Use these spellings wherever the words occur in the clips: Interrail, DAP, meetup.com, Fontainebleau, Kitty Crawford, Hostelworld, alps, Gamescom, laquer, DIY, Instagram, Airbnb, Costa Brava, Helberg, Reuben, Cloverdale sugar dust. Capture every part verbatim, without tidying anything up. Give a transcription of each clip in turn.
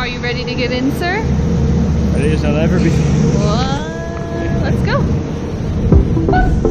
Are you ready to get in, sir? Ready as I'll ever be. What? Let's go. Woo.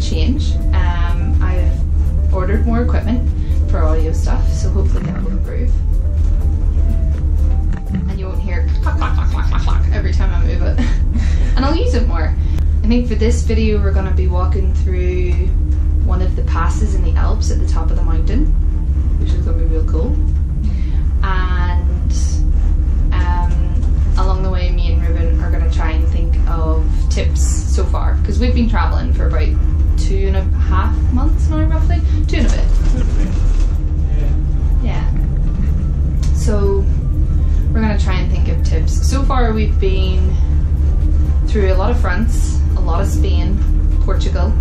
Change. Um, I've ordered more equipment for audio stuff, so hopefully that will improve. And you won't hear clack, clack, clack, clack, clack every time I move it. And I'll use it more. I think for this video we're going to be walking through one of the passes in the Alps at the top of the mountain, which is going to be real cool. And um, along the way me and Ruben are going to try and think of tips so far, because we've been travelling for about two and a half months now, roughly. Two and a bit. Yeah. Yeah. So we're gonna try and think of tips. So far we've been through a lot of France, a lot of Spain, Portugal.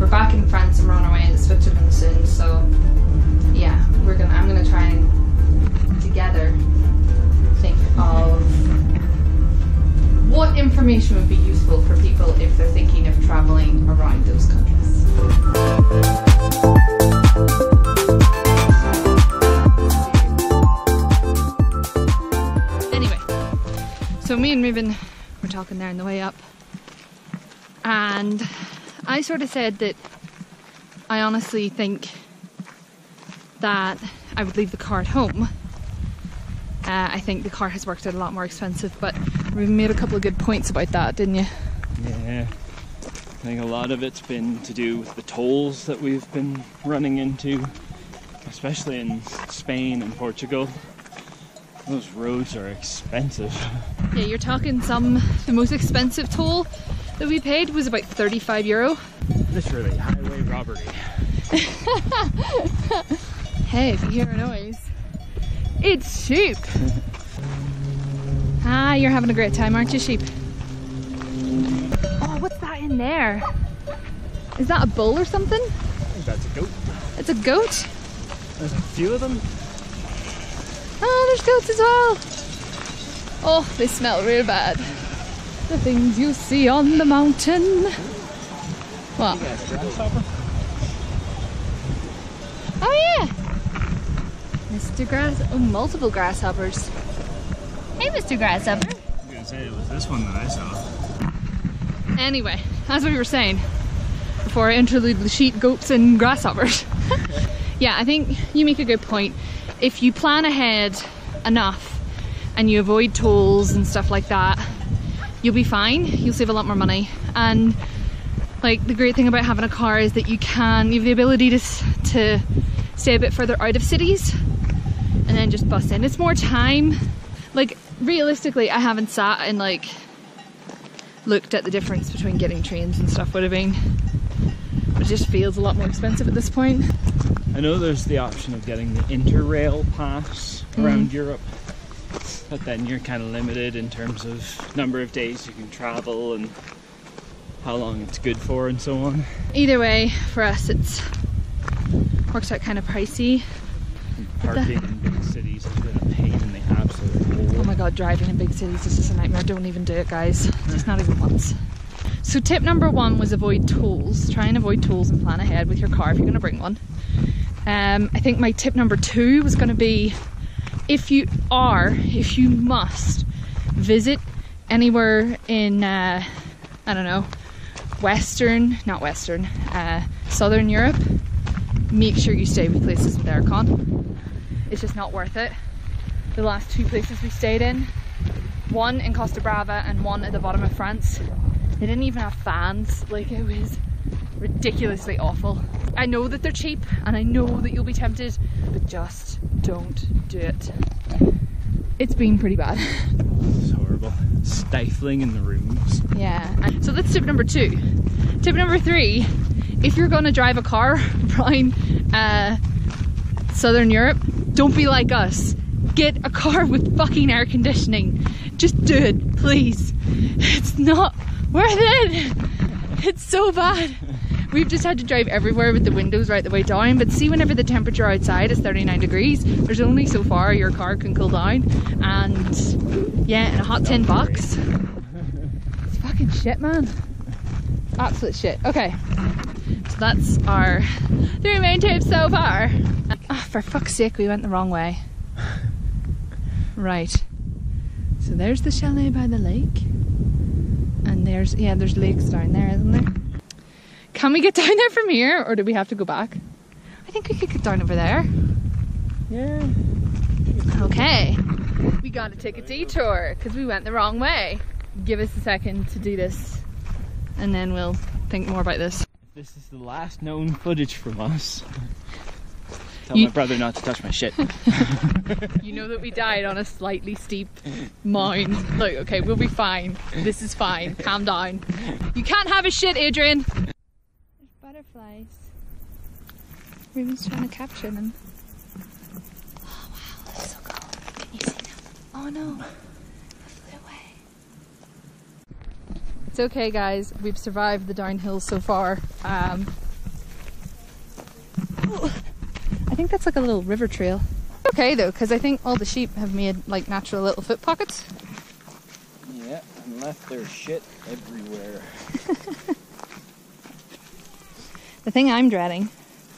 We're back in France and we're on our way into Switzerland soon, so yeah, we're gonna I'm gonna try and together think of what information would be useful for people if they're thinking of traveling around those countries. Anyway, so me and Ruben were talking there on the way up, and I sort of said that I honestly think that I would leave the car at home. Uh, I think the car has worked out a lot more expensive, but we made a couple of good points about that, didn't you? Yeah. I think a lot of it's been to do with the tolls that we've been running into, especially in Spain and Portugal. Those roads are expensive. Yeah, you're talking some, the most expensive toll that we paid was about thirty-five euro. Literally, highway robbery. Hey, if you hear a noise, it's sheep. Ah, you're having a great time, aren't you, sheep? What's that in there? Is that a bull or something? I think that's a goat. It's a goat? There's a few of them. Oh, there's goats as well. Oh, they smell real bad. The things you see on the mountain. What? Oh yeah! Mister Grass... Oh, multiple grasshoppers. Hey, Mister Grasshopper. I was going to say, it was this one that I saw. Anyway, as we were saying before I interlude the sheep, goats and grasshoppers. Yeah, I think you make a good point. If you plan ahead enough and you avoid tolls and stuff like that, you'll be fine. You'll save a lot more money. And like the great thing about having a car is that you can, you have the ability to, to stay a bit further out of cities and then just bust in. It's more time. Like realistically, I haven't sat in like looked at the difference between getting trains and stuff would have been. It just feels a lot more expensive at this point. I know there's the option of getting the Interrail pass around mm. Europe, but then you're kind of limited in terms of number of days you can travel and how long it's good for and so on. Either way, for us it's works out kind of pricey. And parking in big cities is really a pain in the absolute hole. Oh my god, driving in big cities is just a nightmare. Don't even do it, guys. Just not even once. So tip number one was avoid tolls. Try and avoid tolls and plan ahead with your car if you're going to bring one. Um, I think my tip number two was going to be, if you are, if you must visit anywhere in, uh, I don't know, Western, not Western, uh, Southern Europe, make sure you stay with places with aircon. It's just not worth it. The last two places we stayed in, one in Costa Brava and one at the bottom of France, they didn't even have fans. Like, it was ridiculously awful. I know that they're cheap and I know that you'll be tempted, but just don't do it. It's been pretty bad. It's horrible. Stifling in the rooms. Yeah. So that's tip number two. Tip number three, if you're going to drive a car around uh, Southern Europe, don't be like us. Get a car with fucking air conditioning. Just do it, please. It's not worth it. It's so bad. We've just had to drive everywhere with the windows right the way down, but see, whenever the temperature outside is thirty-nine degrees, there's only so far your car can cool down. And yeah, in a hot tin box. It's fucking shit, man. Absolute shit. Okay, so that's our three main tips so far. Oh, for fuck's sake, we went the wrong way. Right, so there's the chalet by the lake, and there's, yeah, there's lakes down there, isn't there? Can we get down there from here, or do we have to go back? I think we could get down over there. Yeah. Okay, we gotta take a detour, because we went the wrong way. Give us a second to do this, and then we'll think more about this. This is the last known footage from us. Tell you, my brother not to touch my shit. You know that we died on a slightly steep mound. Look, okay, we'll be fine. This is fine. Calm down. You can't have a shit, Adrian. There's butterflies. Ruby's trying to capture them. Oh wow, that's so cool. Can you see them? Oh no, I flew away. It's okay, guys. We've survived the downhill so far. Um, oh. I think that's like a little river trail. Okay though, because I think all the sheep have made like natural little foot pockets. Yeah, and left their shit everywhere. The thing I'm dreading,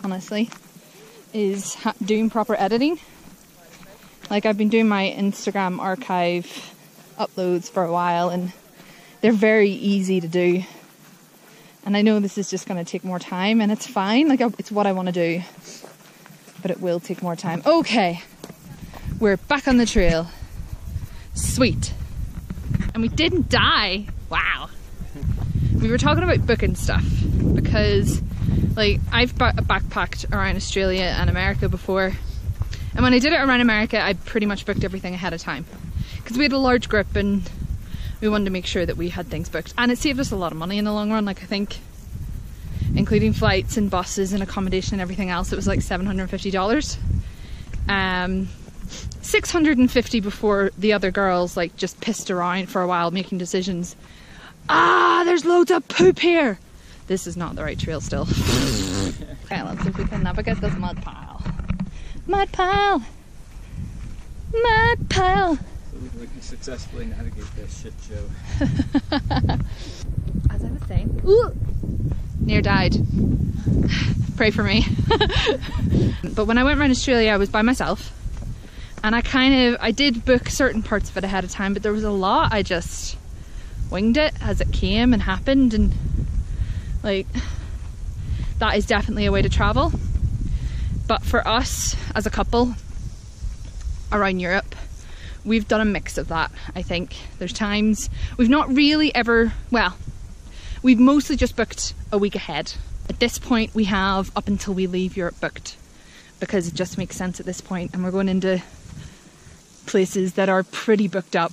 honestly, is ha doing proper editing. Like, I've been doing my Instagram archive uploads for a while and they're very easy to do. And I know this is just going to take more time, and it's fine, like, it's what I want to do. But it will take more time. Okay, we're back on the trail. Sweet. And we didn't die. Wow. We were talking about booking stuff because, like, I've back backpacked around Australia and America before. And when I did it around America, I pretty much booked everything ahead of time because we had a large group and we wanted to make sure that we had things booked. And it saved us a lot of money in the long run. Like, I think, including flights and buses and accommodation and everything else, it was like seven hundred and fifty dollars. Um, six hundred and fifty before the other girls like just pissed around for a while making decisions. Ah, there's loads of poop here! This is not the right trail still. Okay, let's see if we can navigate this mud pile. Mud pile! Mud pile! So we can successfully navigate this shit show. As I was saying, ooh! Near died. Pray for me. But when I went around Australia, I was by myself, and I kind of I did book certain parts of it ahead of time, but there was a lot I just winged it as it came and happened, and like, that is definitely a way to travel. But for us as a couple around Europe, we've done a mix of that. I think there's times we've not really ever, well, we've mostly just booked a week ahead. At this point we have up until we leave Europe booked, because it just makes sense at this point, and we're going into places that are pretty booked up.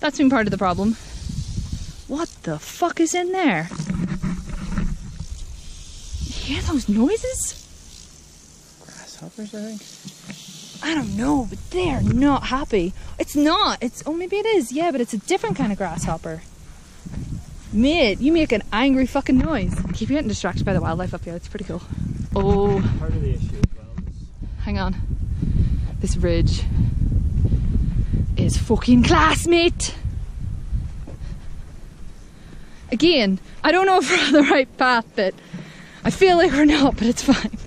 That's been part of the problem. What the fuck is in there? You hear those noises? Grasshoppers, I think? I don't know, but they are not happy. It's not, it's, oh maybe it is, yeah, but it's a different kind of grasshopper. Mate, you make an angry fucking noise. I keep getting distracted by the wildlife up here, it's pretty cool. Oh. Part of the issue as well is... Hang on. This ridge is fucking class, mate! Again, I don't know if we're on the right path, but I feel like we're not, but it's fine.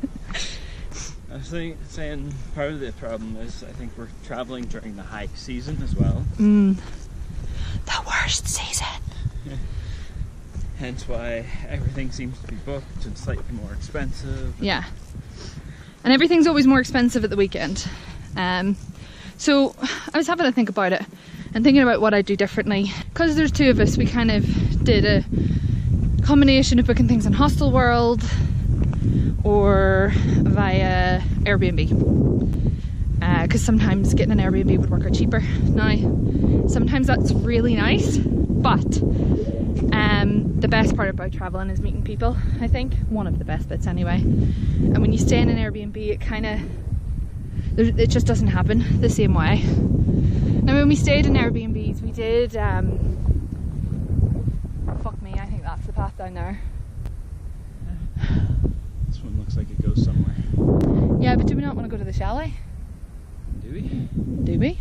I was think, saying part of the problem is I think we're traveling during the hike season as well. Mm. The worst season. Hence why everything seems to be booked and slightly more expensive. Yeah. And everything's always more expensive at the weekend. Um, so I was having a think about it and thinking about what I'd do differently. Because there's two of us, we kind of did a combination of booking things on Hostelworld or via Airbnb. Because uh, sometimes getting an Airbnb would work out cheaper. Now, sometimes that's really nice, but Um, the best part about traveling is meeting people, I think. One of the best bits anyway. And when you stay in an Airbnb, it kind of, it just doesn't happen the same way. Now when we stayed in Airbnbs, we did, um, fuck me, I think that's the path down there. This one looks like it goes somewhere. Yeah, but do we not want to go to the chalet? Do we? Do we?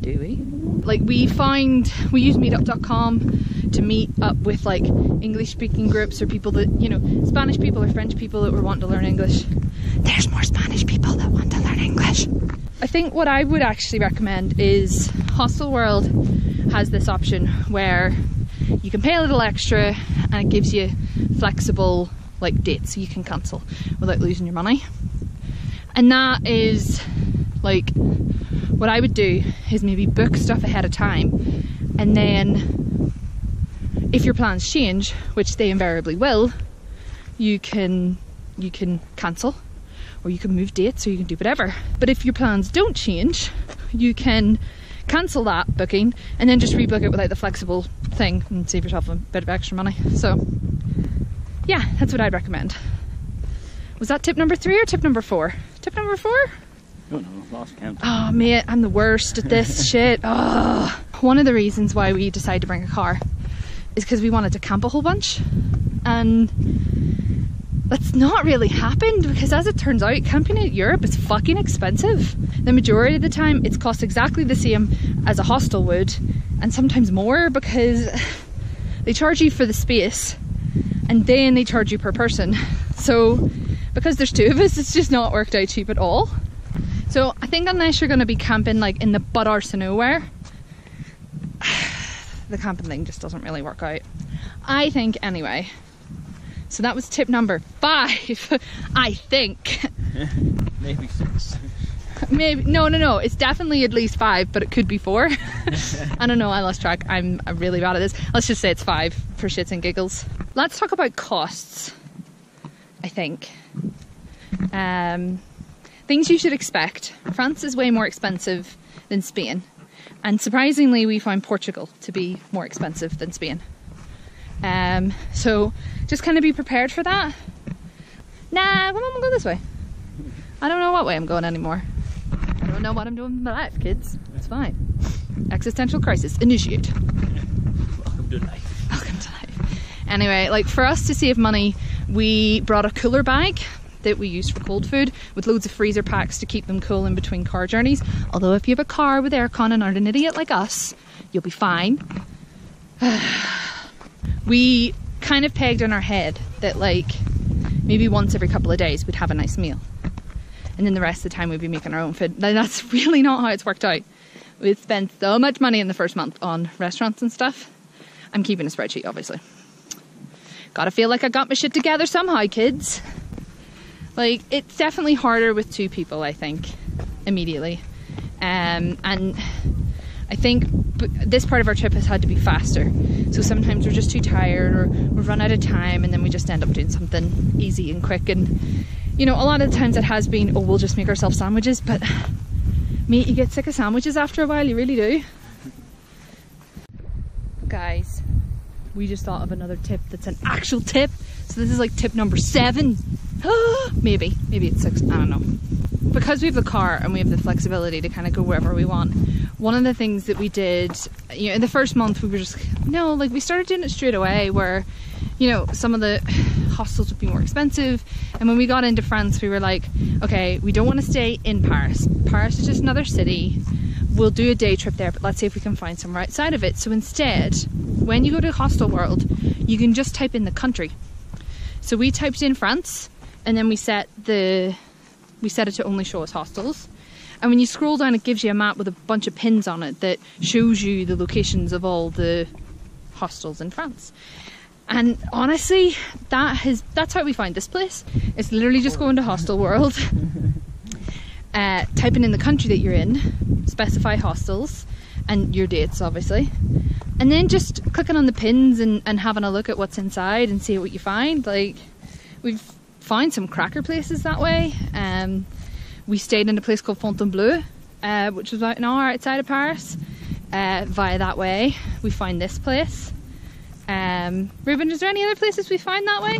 Do we? Like we find, we use meetup dot com to meet up with like English speaking groups or people that, you know, Spanish people or French people that were wanting to learn English. There's more Spanish people that want to learn English. I think what I would actually recommend is Hostelworld has this option where you can pay a little extra and it gives you flexible like dates so you can cancel without losing your money. And that is like, what I would do is maybe book stuff ahead of time, and then if your plans change, which they invariably will, you can you can cancel, or you can move dates, or you can do whatever. But if your plans don't change, you can cancel that booking and then just rebook it without the flexible thing and save yourself a bit of extra money. So yeah, that's what I'd recommend. Was that tip number three or tip number four? Tip number four? I don't know, I've lost count. Oh mate, I'm the worst at this shit. Oh. One of the reasons why we decided to bring a car is because we wanted to camp a whole bunch, and that's not really happened because as it turns out, camping in Europe is fucking expensive. The majority of the time it's cost exactly the same as a hostel would, and sometimes more, because they charge you for the space and then they charge you per person. So because there's two of us, it's just not worked out cheap at all. So I think unless you're going to be camping like in the butt arse of nowhere, the camping thing just doesn't really work out, I think, anyway. So that was tip number five, I think. Maybe six. Maybe, no, no, no, it's definitely at least five, but it could be four. I don't know, I lost track. I'm really bad at this. Let's just say it's five for shits and giggles. Let's talk about costs, I think. Um... Things you should expect. France is way more expensive than Spain. And surprisingly, we found Portugal to be more expensive than Spain. Um, so just kind of be prepared for that. Nah, well, I'm gonna go this way. I don't know what way I'm going anymore. I don't know what I'm doing with my life, kids. It's fine. Existential crisis, initiate. Welcome to life. Welcome to life. Anyway, like for us to save money, we brought a cooler bag that we use for cold food, with loads of freezer packs to keep them cool in between car journeys. Although if you have a car with aircon and aren't an idiot like us, you'll be fine. We kind of pegged in our head that like maybe once every couple of days we'd have a nice meal, and then the rest of the time we'd be making our own food. Now that's really not how it's worked out. We spent so much money in the first month on restaurants and stuff. I'm keeping a spreadsheet, obviously. Gotta feel like I got my shit together somehow, kids. Like, it's definitely harder with two people, I think, immediately. Um, and I think b this part of our trip has had to be faster. So sometimes we're just too tired or we've run out of time, and then we just end up doing something easy and quick. And, you know, a lot of the times it has been, oh, we'll just make ourselves sandwiches. But, mate, you get sick of sandwiches after a while, you really do. Guys, we just thought of another tip that's an actual tip. So this is like tip number seven. maybe, maybe it's six, I don't know. Because we have the car and we have the flexibility to kind of go wherever we want, one of the things that we did, you know, in the first month we were just, no, like we started doing it straight away where, you know, some of the hostels would be more expensive. And when we got into France, we were like, okay, we don't want to stay in Paris. Paris is just another city. we'll do a day trip there, but let's see if we can find somewhere outside of it. So instead, when you go to Hostelworld, you can just type in the country. So we typed in France, and then we set the we set it to only show us hostels. And when you scroll down, it gives you a map with a bunch of pins on it that shows you the locations of all the hostels in France. And honestly, that has that's how we find this place. It's literally just going to Hostelworld, uh, typing in the country that you're in, specify hostels, and your dates, obviously. And then just clicking on the pins and, and having a look at what's inside and see what you find. Like, we've found some cracker places that way. Um, we stayed in a place called Fontainebleau, uh, which was about an hour outside of Paris. Uh, via that way, we find this place. Um, Ruben, is there any other places we find that way?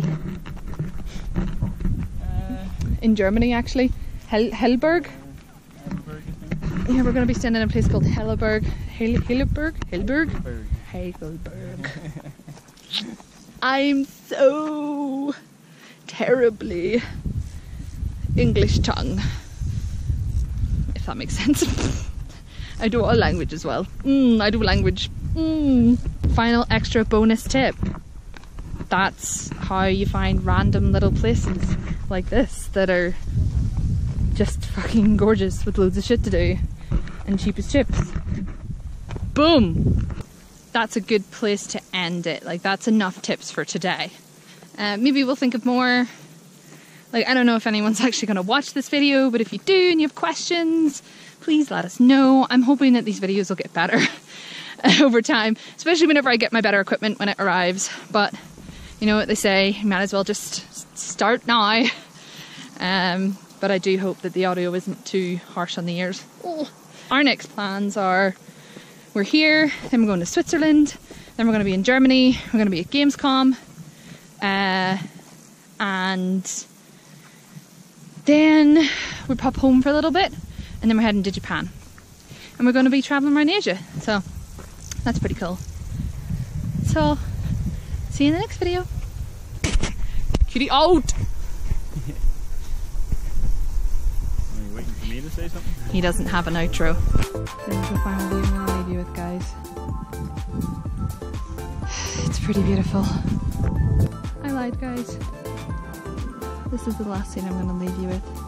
Uh, in Germany, actually. Hel Helberg. Uh, Helberg, I think. Yeah, we're going to be staying in a place called Helberg. Hel Helberg? Helberg? Helberg. Helberg. I'm so terribly English tongue. If that makes sense. I do all language as well. Mm, I do language. Mm. Final extra bonus tip. That's how you find random little places like this that are just fucking gorgeous with loads of shit to do and cheap as chips. Boom! That's a good place to end it. Like, that's enough tips for today. Uh, maybe we'll think of more. Like, I don't know if anyone's actually going to watch this video, but if you do and you have questions, please let us know. I'm hoping that these videos will get better over time, especially whenever I get my better equipment when it arrives. But you know what they say, you might as well just start now. Um, but I do hope that the audio isn't too harsh on the ears. Oh. Our next plans are, we're here, then we're going to Switzerland, then we're going to be in Germany, we're going to be at Gamescom, uh, and then we pop home for a little bit. And then we're heading to Japan. And we're going to be traveling around Asia. So that's pretty cool. So see you in the next video. Kitty out! Are you waiting for me to say something? He doesn't have an outro. There's the final view I'm gonna leave you with, guys. It's pretty beautiful. I lied, guys. This is the last scene I'm gonna leave you with.